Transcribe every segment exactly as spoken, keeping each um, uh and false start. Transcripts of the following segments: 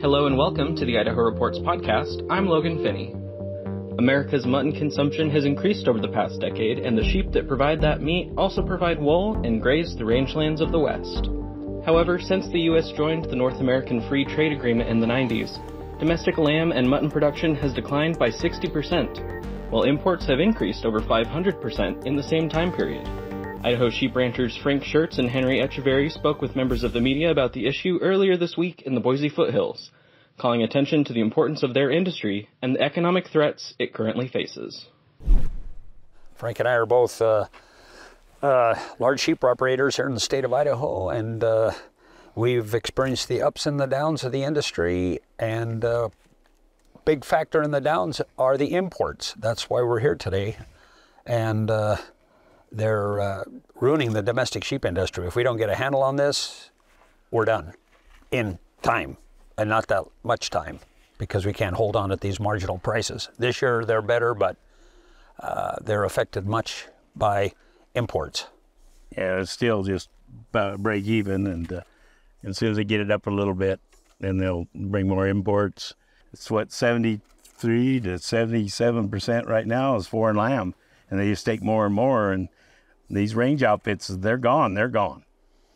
Hello and welcome to the Idaho Reports podcast. I'm Logan Finney. America's mutton consumption has increased over the past decade, and the sheep that provide that meat also provide wool and graze the rangelands of the West. However, since the U S joined the North American Free Trade Agreement in the nineties, domestic lamb and mutton production has declined by sixty percent, while imports have increased over five hundred percent in the same time period. Idaho sheep ranchers Frank Shirts and Henry Etcheverry spoke with members of the media about the issue earlier this week in the Boise Foothills, calling attention to the importance of their industry and the economic threats it currently faces. Frank and I are both uh, uh, large sheep operators here in the state of Idaho, and uh, we've experienced the ups and the downs of the industry, and a uh, big factor in the downs are the imports. That's why we're here today, and uh, they're uh, ruining the domestic sheep industry. If we don't get a handle on this, we're done in time. And not that much time, because we can't hold on at these marginal prices. This year they're better, but uh, they're affected much by imports. Yeah, it's still just about break even, and uh, as soon as they get it up a little bit, then they'll bring more imports. It's what, seventy-three to seventy-seven percent right now is foreign lamb, and they just take more and more. And these range outfits, they're gone, they're gone,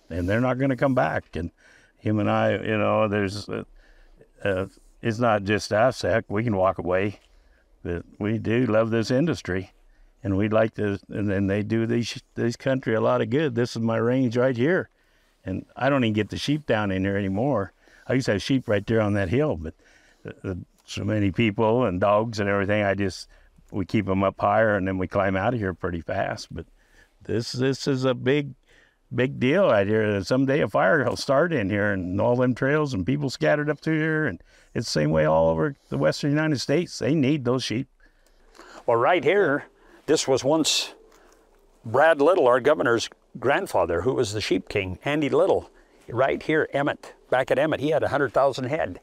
and they're not going to come back. And him and I, you know, there's. Uh, Uh, it's not just us, heck, we can walk away, but we do love this industry, and we'd like to, and then they do these, this country a lot of good. This is my range right here, and I don't even get the sheep down in here anymore. I used to have sheep right there on that hill, but uh, so many people and dogs and everything, I just, we keep them up higher, and then we climb out of here pretty fast. But this, this is a big, big deal out here. Someday a fire will start in here, and all them trails and people scattered up through here, and it's the same way all over the western United States. They need those sheep. Well, right here, this was once Brad Little, our governor's grandfather, who was the sheep king, Andy Little. Right here, Emmett, back at Emmett, he had one hundred thousand head.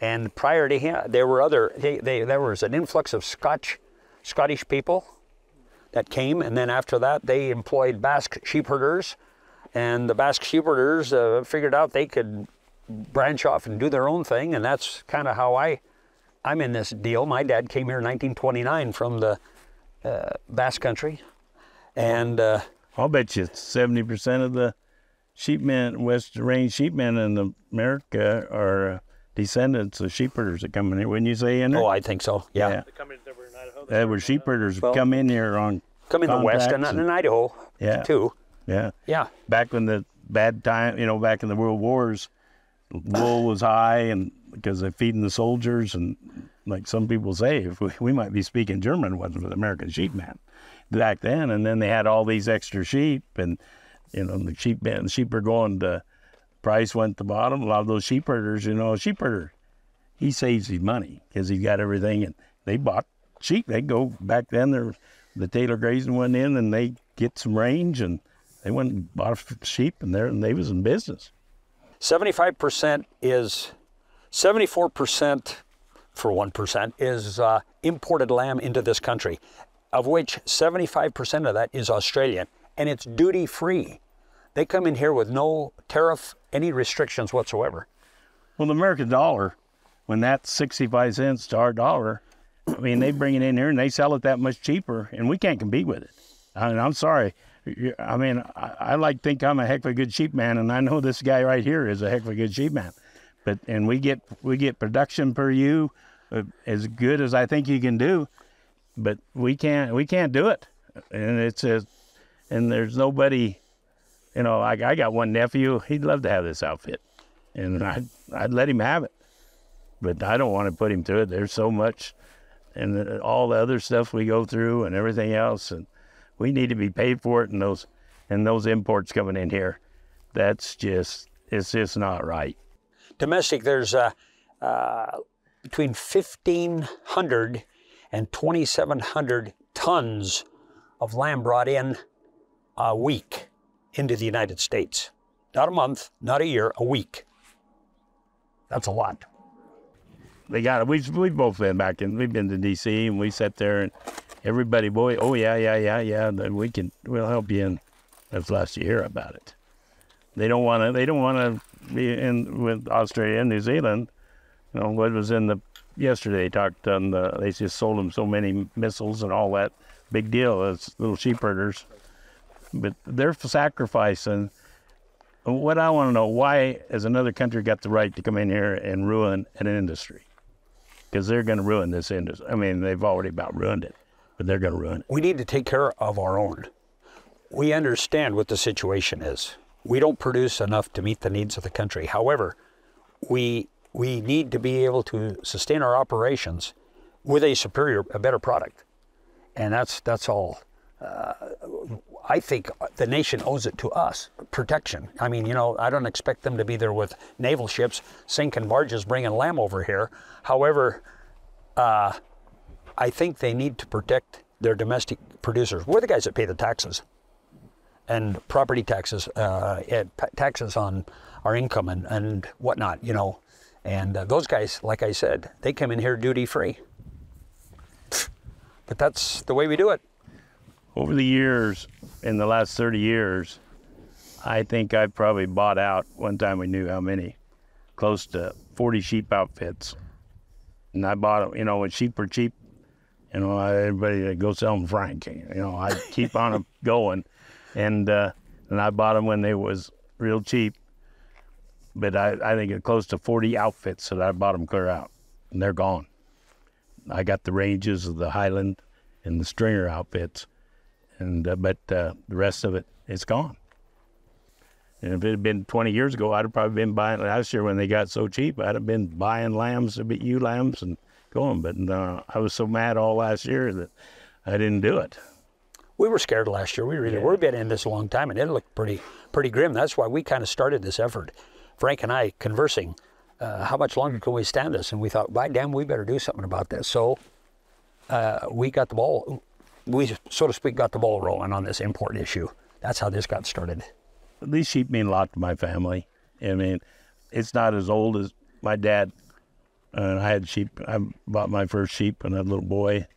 And prior to him, there were other, they, they, there was an influx of Scotch, Scottish people that came, and then after that, they employed Basque sheep herders. And the Basque sheep herders uh, figured out they could branch off and do their own thing, and that's kind of how I, I'm in this deal. My dad came here in nineteen twenty-nine from the uh, Basque country, and uh, I'll bet you seventy percent of the sheepmen, West Range sheepmen in America are uh, descendants of sheep herders that come in here. Wouldn't you say, Andrew? Oh, I think so. Yeah, yeah. They come in, they were in Idaho. They were sheep herders well, come in here on come in the West and, and in Idaho, yeah, too. Yeah. Yeah. Back when the bad time, you know, back in the World Wars, wool was high, and because they're feeding the soldiers, and like some people say, if we, we might be speaking German, wasn't with American sheepman back then. And then they had all these extra sheep, and you know, the sheep the sheep are going to price went to bottom. A lot of those sheep herders, you know, a sheep herder, he saves his money because he's got everything, and they bought sheep. They go back then. There, the Taylor grazing went in, and they get some range and. They went and bought sheep, and, and they was in business. seventy-five percent is, seventy-four percent for one percent is uh, imported lamb into this country, of which seventy-five percent of that is Australian, and it's duty-free. They come in here with no tariff, any restrictions whatsoever. Well, the American dollar, when that's sixty-five cents to our dollar, I mean, they bring it in here and they sell it that much cheaper, and we can't compete with it. I mean, I'm sorry. I mean, I, I like think I'm a heck of a good sheep man, and I know this guy right here is a heck of a good sheep man. But and we get we get production per ewe uh, as good as I think you can do, but we can't we can't do it. And it's a, and there's nobody, you know. Like I got one nephew, he'd love to have this outfit, and I I'd, I'd let him have it, but I don't want to put him through it. There's so much, and all the other stuff we go through and everything else and. We need to be paid for it, and those, and those imports coming in here, that's just, it's just not right. Domestic, there's uh, uh, between fifteen hundred and twenty-seven hundred tons of lamb brought in a week into the United States. Not a month, not a year, a week. That's a lot. They got it. We've, we've both been back in, we've been to D C, and we sat there and. Everybody, boy, oh, yeah, yeah, yeah, yeah, then we can, we'll help you in. That's last you hear about it. They don't want to, they don't want to be in with Australia and New Zealand You know, what was in the yesterday talked on the, they just sold them so many missiles and all that. Big deal as little sheep herders. But they're sacrificing. What I want to know, why has another country got the right to come in here and ruin an industry? Because they're going to ruin this industry. I mean, they've already about ruined it, but they're going to ruin it. We need to take care of our own. We understand what the situation is. We don't produce enough to meet the needs of the country. However, we we need to be able to sustain our operations with a superior, a better product. And that's that's all. Uh, I think the nation owes it to us, protection. I mean, you know, I don't expect them to be there with naval ships sinking barges bringing lamb over here. However, uh, I think they need to protect their domestic producers. We're the guys that pay the taxes and property taxes, uh, and taxes on our income and, and whatnot, you know. And uh, those guys, like I said, they come in here duty free. But that's the way we do it. Over the years, in the last thirty years, I think I've probably bought out, one time we knew how many, close to forty sheep outfits. And I bought them, you know, when sheep were cheap, you know, everybody go sell them Frank. You know, I keep on them going. And, uh, and I bought them when they was real cheap. But I, I think it's close to forty outfits that I bought them clear out, and they're gone. I got the ranges of the Highland and the Stringer outfits, and uh, but uh, the rest of it, it's gone. And if it had been twenty years ago, I'd have probably been buying, last year when they got so cheap, I'd have been buying lambs, ewe lambs, and going. But uh, I was so mad all last year that I didn't do it. We were scared last year. We really yeah. were. We've been in this a long time, and it looked pretty, pretty grim. That's why we kind of started this effort. Frank and I conversing. Uh, how much longer can we stand this? And we thought, by damn, we better do something about this. So uh, we got the ball, we, so to speak, got the ball rolling on this import issue. That's how this got started. These sheep mean a lot to my family. I mean, it's not as old as my dad. Uh, I had sheep, I bought my first sheep when I was a little boy.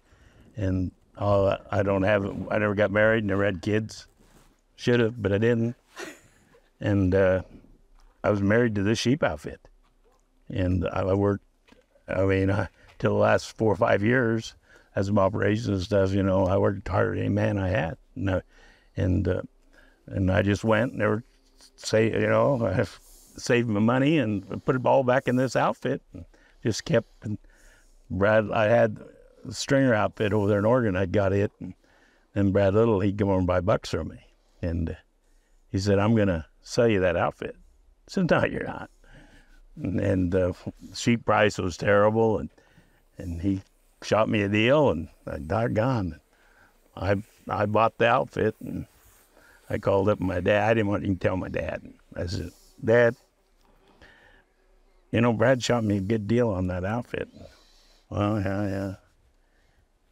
And uh, I don't have, I never got married, never had kids. Should have, but I didn't. And uh, I was married to this sheep outfit. And I worked, I mean, I, till the last four or five years as my operations and stuff, you know, I worked harder than any man I had. And I, and, uh, and I just went and never say, you know, I saved my money and put it all back in this outfit. And just kept, and Brad, I had the Stringer outfit over there in Oregon, I got it. And, and Brad Little, he'd come over and buy bucks from me. And uh, he said, I'm going to sell you that outfit. I said, no, you're not. And the uh, sheep price was terrible, and and he shot me a deal, and I doggone, I I bought the outfit, and I called up my dad. I didn't want to even tell my dad. I said, Dad, you know, Brad shot me a good deal on that outfit. Well, yeah, yeah.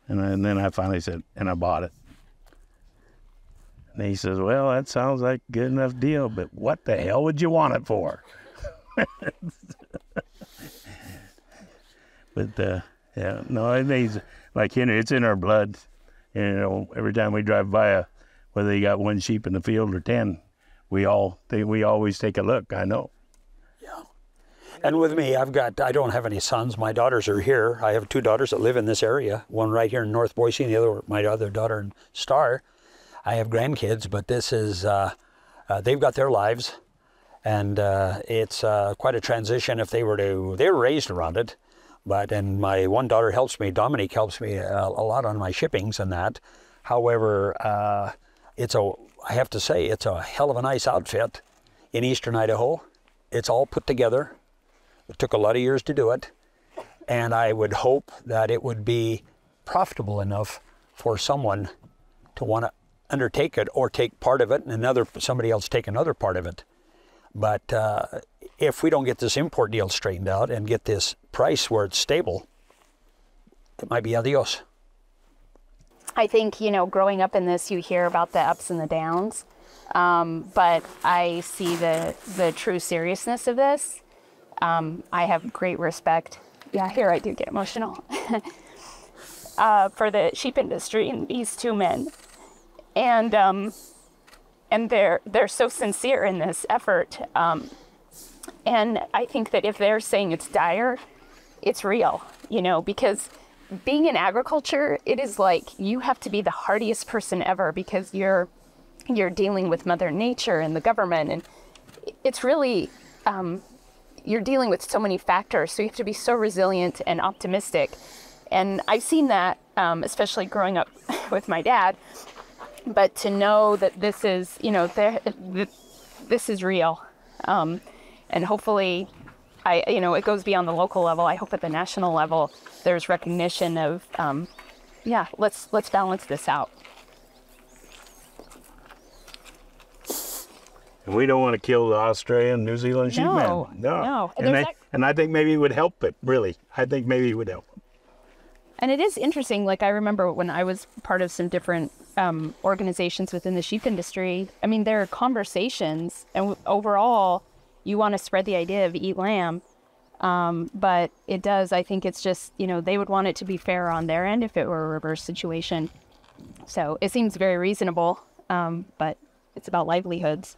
And, I, and then I finally said, and I bought it. And he says, well, that sounds like a good enough deal, but what the hell would you want it for? But uh, yeah, no, it means like Henry, it's in our blood. And, you know, every time we drive by, a, whether you got one sheep in the field or ten, we all they, we always take a look. I know. Yeah, and with me, I've got I don't have any sons. My daughters are here. I have two daughters that live in this area. One right here in North Boise, and the other my other daughter in Star. I have grandkids, but this is uh, uh, they've got their lives. And uh, it's uh, quite a transition if they were to, they were raised around it. But, and my one daughter helps me, Dominique helps me a, a lot on my shippings and that. However, uh, it's a, I have to say, it's a hell of a nice outfit in Eastern Idaho. It's all put together. It took a lot of years to do it. And I would hope that it would be profitable enough for someone to want to undertake it or take part of it and another, somebody else take another part of it. But uh, if we don't get this import deal straightened out and get this price where it's stable, it might be adios. I think, you know, growing up in this, you hear about the ups and the downs, um, but I see the, the true seriousness of this. Um, I have great respect. Yeah, here I do get emotional. uh, for the sheep industry and these two men. And... Um, And they're, they're so sincere in this effort. Um, and I think that if they're saying it's dire, it's real, you know, because being in agriculture, it is like you have to be the hardiest person ever, because you're you're dealing with Mother Nature and the government, and it's really um, you're dealing with so many factors, so you have to be so resilient and optimistic. And I've seen that, um, especially growing up with my dad. But to know that this is, you know, there, th this is real, um, and hopefully, I, you know, it goes beyond the local level. I hope at the national level there's recognition of, um, yeah, let's let's balance this out. And we don't want to kill the Australian, New Zealand sheepman. No, no, no. And, and, I, and I think maybe it would help it. Really, I think maybe it would help. And it is interesting. Like I remember when I was part of some different um, organizations within the sheep industry. I mean, there are conversations, and overall, you want to spread the idea of eat lamb, um, but it does. I think it's just, you know, they would want it to be fair on their end if it were a reverse situation. So it seems very reasonable, um, but it's about livelihoods.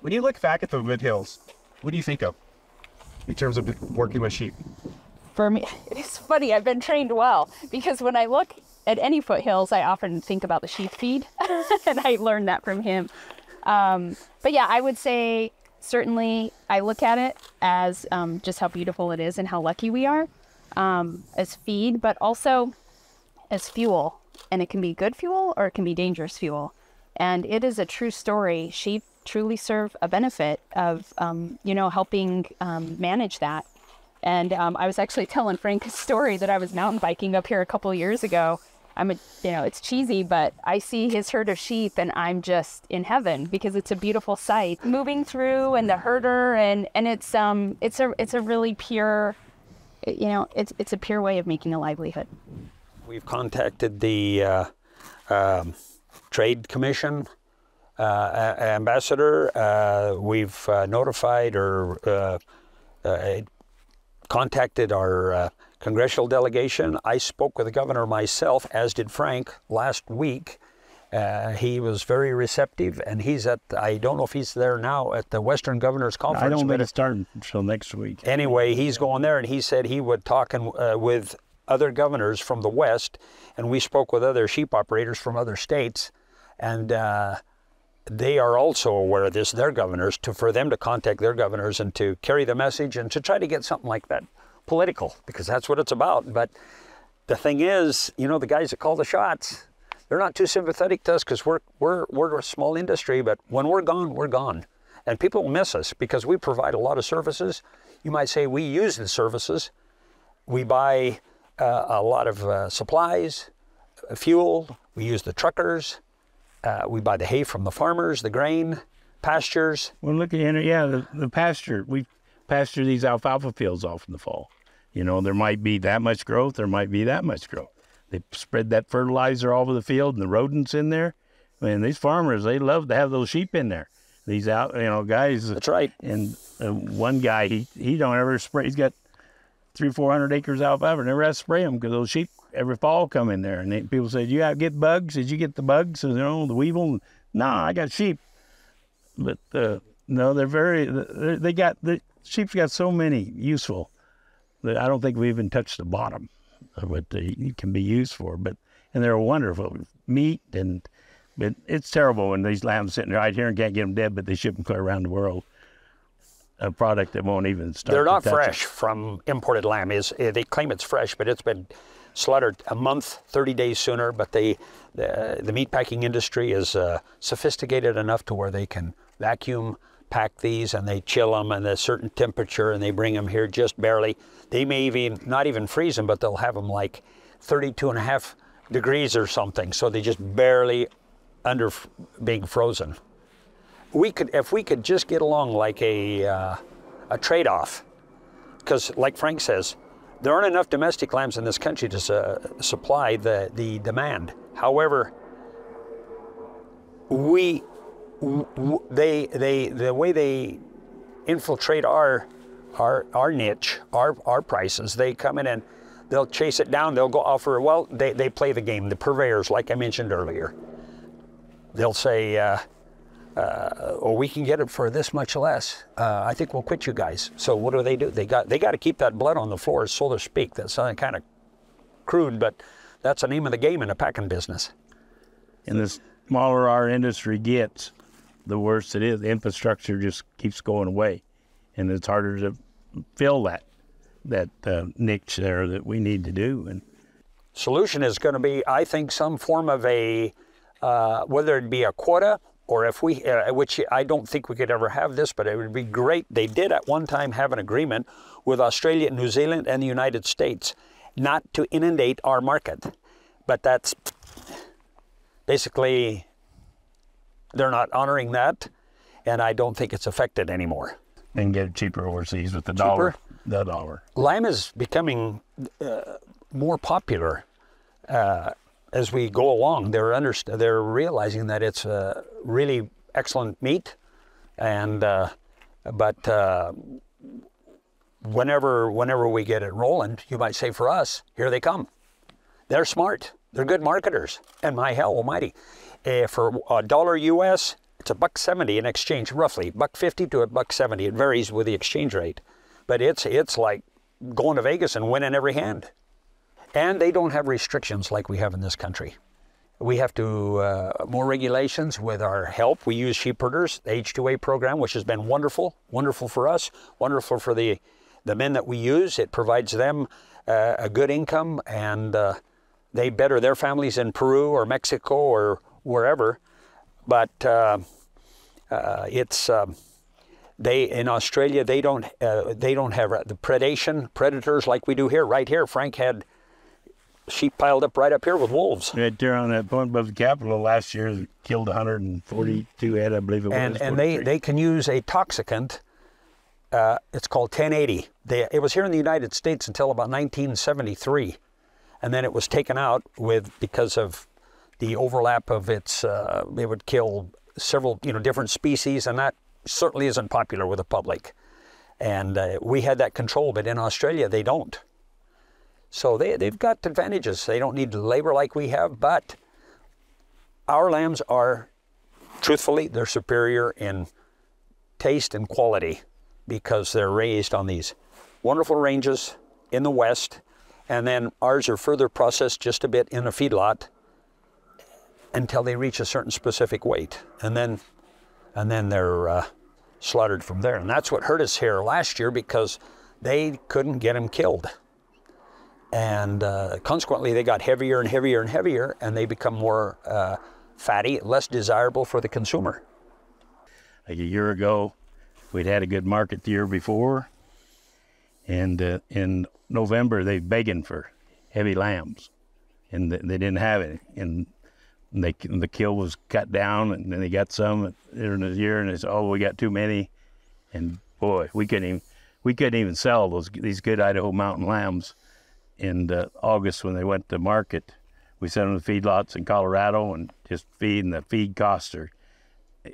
When you look back at the Foothills, what do you think of in terms of working with sheep? For me, it's funny, I've been trained well, because when I look at any foothills, I often think about the sheep feed, and I learned that from him. Um, but yeah, I would say certainly I look at it as um, just how beautiful it is and how lucky we are, um, as feed, but also as fuel. And it can be good fuel or it can be dangerous fuel. And it is a true story. Sheep truly serve a benefit of, um, you know, helping um, manage that. And um, I was actually telling Frank a story that I was mountain biking up here a couple of years ago. I'm a, you know, it's cheesy, but I see his herd of sheep and I'm just in heaven, because it's a beautiful sight. Moving through and the herder, and and it's um it's a it's a really pure, you know, it's it's a pure way of making a livelihood. We've contacted the uh, um, Trade Commission. Uh, ambassador, uh, we've uh, notified or uh, uh, contacted our uh, congressional delegation. I spoke with the governor myself, as did Frank, last week. Uh, he was very receptive, and he's at, I don't know if he's there now, at the Western Governors Conference. I don't think it's starting until next week. Anyway, he's going there, and he said he would talk in, uh, with other governors from the West, and we spoke with other sheep operators from other states, and uh, they are also aware of this, their governors, to, for them to contact their governors and to carry the message and to try to get something like that political, because that's what it's about. But the thing is, you know, the guys that call the shots, they're not too sympathetic to us, because we're, we're, we're a small industry, but when we're gone, we're gone. And people will miss us, because we provide a lot of services. You might say we use the services. We buy uh, a lot of uh, supplies, fuel, we use the truckers, Uh, we buy the hay from the farmers, the grain, pastures. Well, look at Henry, yeah, the, the pasture. We pasture these alfalfa fields off in the fall. You know, there might be that much growth, there might be that much growth. They spread that fertilizer all over the field and the rodents in there. Man, these farmers, they love to have those sheep in there. These out, you know, guys. That's right. And uh, one guy, he, he don't ever spray. He's got three, four hundred acres of alfalfa. Never has to spray them, because those sheep every fall come in there, and they, people say, "Do you get bugs? Did you get the bugs? You know, the weevil?" Nah, I got sheep. But uh, no, they're very. They're, they got the sheep's got so many useful that I don't think we even touched the bottom of what they can be used for. But and they're wonderful meat, and but it's terrible when these lambs sitting right here and can't get them dead, but they ship them clear around the world. A product that won't even start. They're not fresh it. From imported lamb. Is they claim it's fresh, but it's been slaughtered a month, thirty days sooner. But they, the, the meatpacking industry is uh, sophisticated enough to where they can vacuum pack these, and they chill them at a certain temperature, and they bring them here just barely. They may even not even freeze them, but they'll have them like thirty-two and a half degrees or something. So they just barely under being frozen. We could, if we could just get along like a, uh, a trade-off, because like Frank says, there aren't enough domestic lambs in this country to uh, supply the, the demand. However, we, w they, they, the way they infiltrate our, our, our niche, our, our prices, they come in and they'll chase it down, they'll go offer, well, they, they play the game, the purveyors, like I mentioned earlier. They'll say, uh, uh, or we can get it for this much less, uh, I think we'll quit you guys. So what do they do? They got they got to keep that blood on the floor, so to speak. That's kind of crude, but that's the name of the game in the packing business. And the smaller our industry gets, the worse it is. The infrastructure just keeps going away, and it's harder to fill that that uh, niche there that we need to do. And solution is going to be, I think, some form of a uh, whether it be a quota, or if we, uh, which I don't think we could ever have this, but it would be great. They did at one time have an agreement with Australia, New Zealand, and the United States not to inundate our market, but that's basically they're not honoring that, and I don't think it's affected anymore. And get it cheaper overseas with the cheaper. dollar. The dollar. Lime is becoming uh, more popular uh, as we go along. They're under, they're realizing that it's a really excellent meat, and uh, but uh, whenever whenever we get it rolling, you might say for us, here they come. They're smart. They're good marketers. And my hell almighty, uh, for a dollar U S, it's a buck seventy in exchange, roughly buck fifty to a buck seventy. It varies with the exchange rate, but it's it's like going to Vegas and winning every hand. And they don't have restrictions like we have in this country. We have to uh, more regulations with our help. We use sheep herders, the H two A program, which has been wonderful, wonderful for us, wonderful for the the men that we use. It provides them uh, a good income, and uh, they better their families in Peru or Mexico or wherever. But uh, uh, it's uh, they in Australia they don't uh, they don't have the predation predators like we do here. Right here, Frank had sheep piled up right up here with wolves. Right there on that point above the Capitol last year, killed one hundred forty-two head, I believe it was. And, and they they can use a toxicant. Uh, it's called ten eighty. They, it was here in the United States until about nineteen seventy-three, and then it was taken out with because of the overlap of its, uh, it would kill several, you know, different species, and that certainly isn't popular with the public. And uh, we had that control, but in Australia, they don't. So they, they've got advantages. They don't need labor like we have, but our lambs are, truthfully, they're superior in taste and quality because they're raised on these wonderful ranges in the West, and then ours are further processed just a bit in a feedlot until they reach a certain specific weight, and then and then they're uh, slaughtered from there. And that's what hurt us here last year, because they couldn't get them killed. And uh, consequently, they got heavier and heavier and heavier, and they become more uh, fatty, less desirable for the consumer. Like a year ago, we'd had a good market the year before, and uh, in November, they begging for heavy lambs, and th they didn't have any. And They, the kill was cut down, and then they got some during the year, and they said, "Oh, we got too many," and boy, we couldn't even we couldn't even sell those these good Idaho mountain lambs. In uh, August, when they went to market, we sent them to feedlots in Colorado and just feed, and the feed costs are,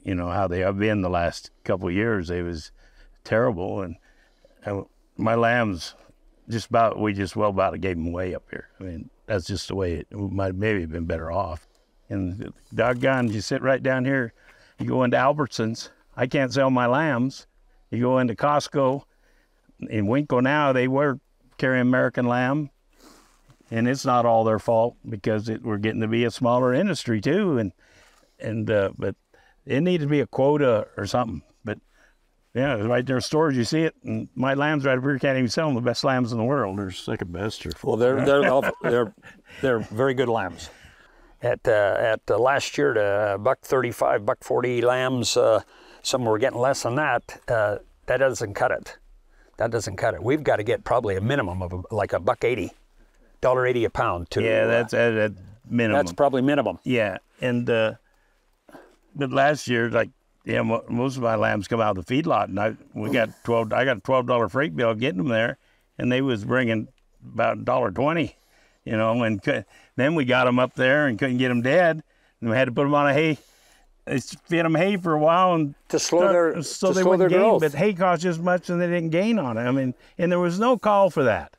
you know, how they have been the last couple of years. It was terrible, and I, my lambs just about we just well about gave them away up here. I mean, that's just the way it we might maybe have been better off. And doggone, you sit right down here, you go into Albertsons, I can't sell my lambs. You go into Costco, in Winco now, they were carrying American lamb, and it's not all their fault, because it, we're getting to be a smaller industry too, and and uh, but it needed to be a quota or something. But yeah, right there in stores, you see it, and my lambs right over here, can't even sell them, the best lambs in the world. They're second best. Or well, they're, they're, they're, they're very good lambs. At, uh, at uh, last year, to uh, buck thirty-five, buck forty lambs, uh, some were getting less than that. Uh, that doesn't cut it. That doesn't cut it. We've got to get probably a minimum of a, like a buck eighty, dollar eighty a pound. To, yeah, that's uh, at a minimum. That's probably minimum. Yeah, and uh, but last year, like yeah, most of my lambs come out of the feedlot, and I we got twelve. I got a twelve dollar freight bill getting them there, and they was bringing about a dollar twenty. You know, and could, then we got them up there and couldn't get them dead, and we had to put them on a hay. They fed them hay for a while, and to slow their so to they slow wouldn't their gain. Growth. But hay cost just as much, and they didn't gain on it. I mean, and there was no call for that.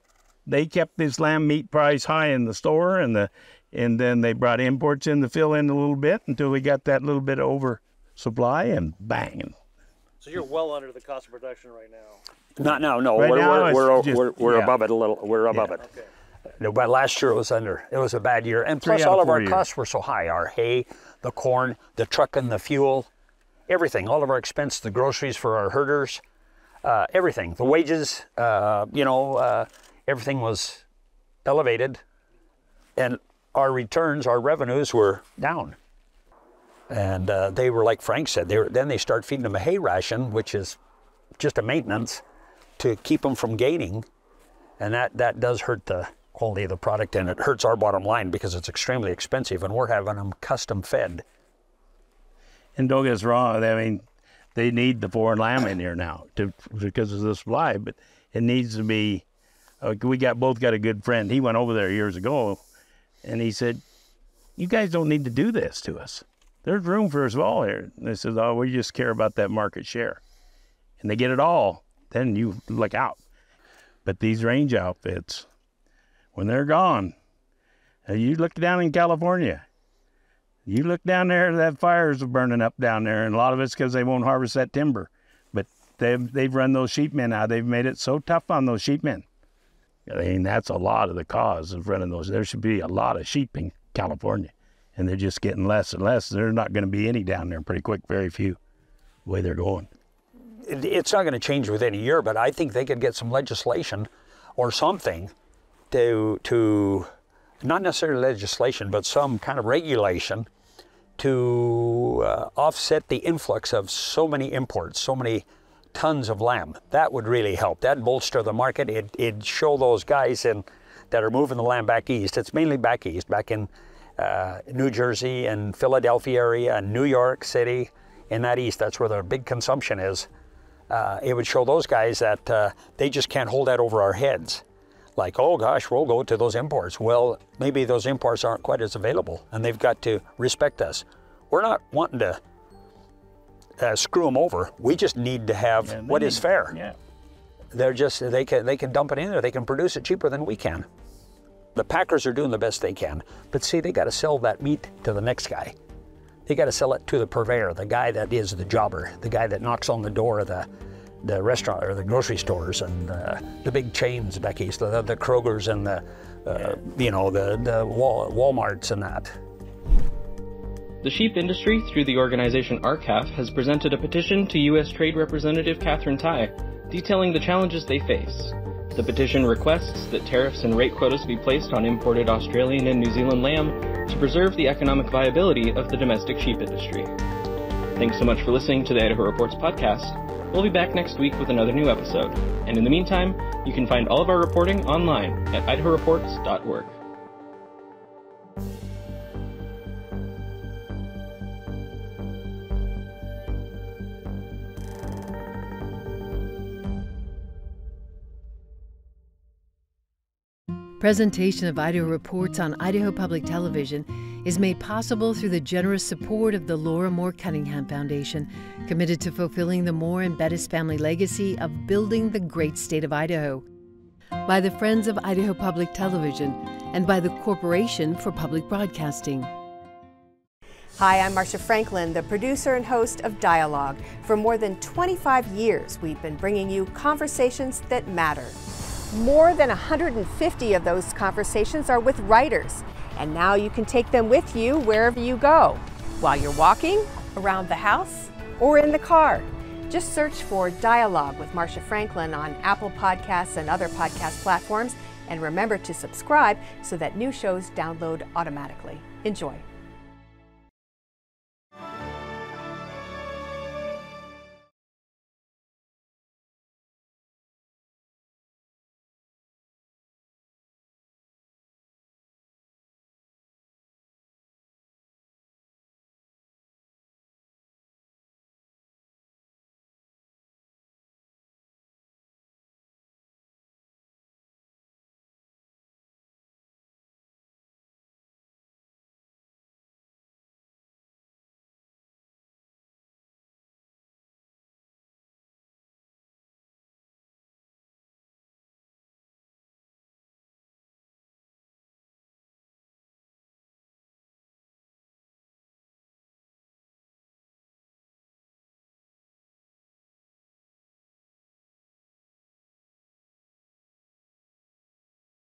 They kept this lamb meat price high in the store, and the and then they brought imports in to fill in a little bit until we got that little bit over supply and bang. So you're well under the cost of production right now. Not now, no. Right we're now we're, we're, just, we're, we're yeah. above it a little. We're above yeah. it. Okay. No, but last year it was under. It was a bad year, and plus all of our years. costs were so high: our hay, the corn, the trucking, the fuel, everything. All of our expense, the groceries for our herders, uh, everything. The wages, uh, you know, uh, everything was elevated, and our returns, our revenues were down. And uh, they were, like Frank said, they were, then they start feeding them a hay ration, which is just a maintenance to keep them from gaining, and that that does hurt the quality of the product, and it hurts our bottom line because it's extremely expensive, and we're having them custom fed. And don't get us wrong, I mean, they need the foreign lamb in here now to, because of the supply, but it needs to be, uh, we got both got a good friend, he went over there years ago, and he said, you guys don't need to do this to us. There's room for us all here. And they said, oh, we just care about that market share. And they get it all, then you look out. But these range outfits, when they're gone, and you look down in California, you look down there, that fire's burning up down there, and a lot of it's because they won't harvest that timber. But they've, they've run those sheepmen out. They've made it so tough on those sheepmen. I mean, that's a lot of the cause of running those. There should be a lot of sheep in California, and they're just getting less and less. There's not going to be any down there pretty quick, very few, the way they're going. It's not going to change within a year, but I think they could get some legislation or something to, to not necessarily legislation, but some kind of regulation to uh, offset the influx of so many imports, so many tons of lamb. That would really help. That'd bolster the market. It, it'd show those guys in, that are moving the lamb back east. It's mainly back east, back in Uh, New Jersey and Philadelphia area and New York City in that east, that's where the big consumption is. Uh, it would show those guys that uh, they just can't hold that over our heads. Like, oh gosh, we'll go to those imports. Well, maybe those imports aren't quite as available and they've got to respect us. We're not wanting to uh, screw them over. We just need to have yeah, what need, is fair. Yeah. They're just, they can, they can dump it in there. They can produce it cheaper than we can. The packers are doing the best they can, but see, they got to sell that meat to the next guy. They got to sell it to the purveyor, the guy that is the jobber, the guy that knocks on the door of the, the restaurant or the grocery stores and uh, the big chains back east, the, the Kroger's and the, uh, you know, the, the Wal Walmarts and that. The sheep industry, through the organization ARCAF, has presented a petition to U S Trade Representative Catherine Tai, detailing the challenges they face. The petition requests that tariffs and rate quotas be placed on imported Australian and New Zealand lamb to preserve the economic viability of the domestic sheep industry. Thanks so much for listening to the Idaho Reports podcast. We'll be back next week with another new episode. And in the meantime, you can find all of our reporting online at Idaho Reports dot org. Presentation of Idaho Reports on Idaho Public Television is made possible through the generous support of the Laura Moore Cunningham Foundation, committed to fulfilling the Moore and Bettis family legacy of building the great state of Idaho, by the Friends of Idaho Public Television, and by the Corporation for Public Broadcasting. Hi, I'm Marcia Franklin, the producer and host of Dialogue. For more than twenty-five years, we've been bringing you conversations that matter. More than one hundred fifty of those conversations are with writers, and now you can take them with you wherever you go. While you're walking, around the house, or in the car. Just search for Dialogue with Marcia Franklin on Apple Podcasts and other podcast platforms, and remember to subscribe so that new shows download automatically. Enjoy.